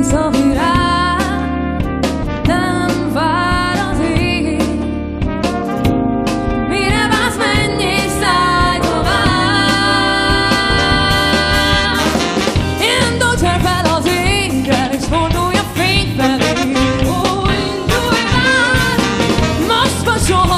quem sorrirá não va danser. Mira vas menni sai dov'ha. In do cervello si che rispondo io fin per lì. Oh, in due mani, ma spaccio.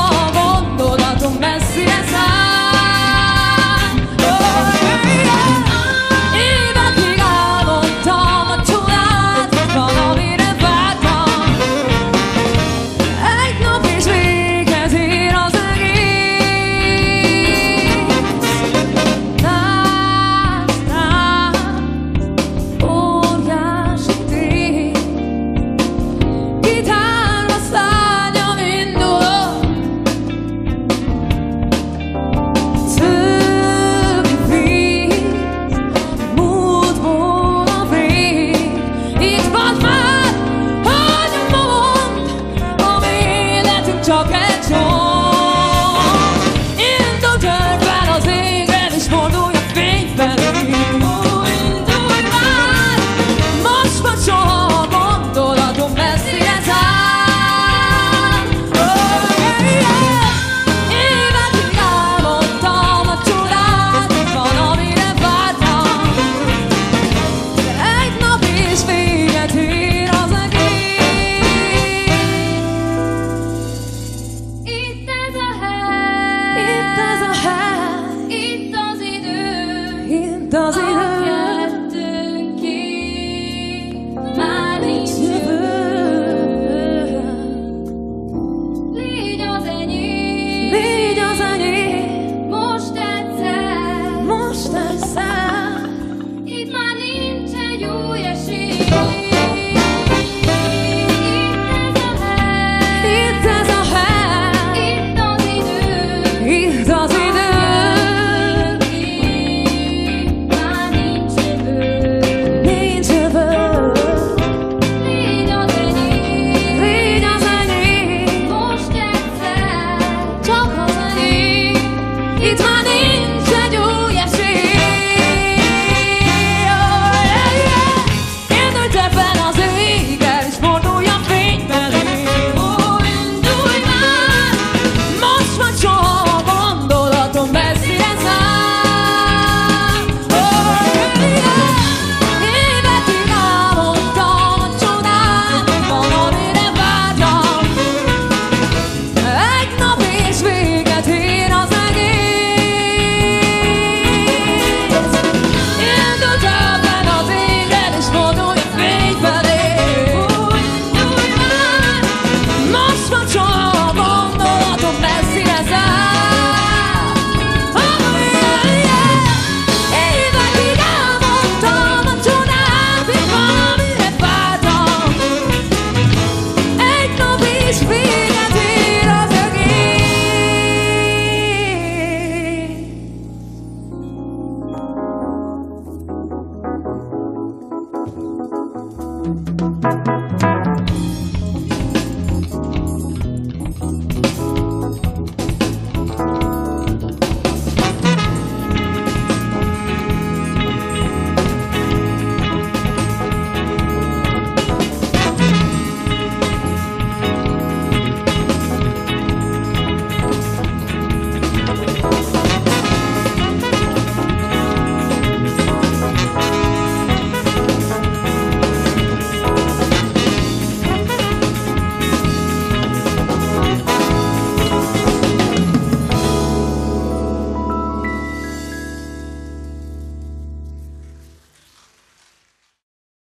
Thank you.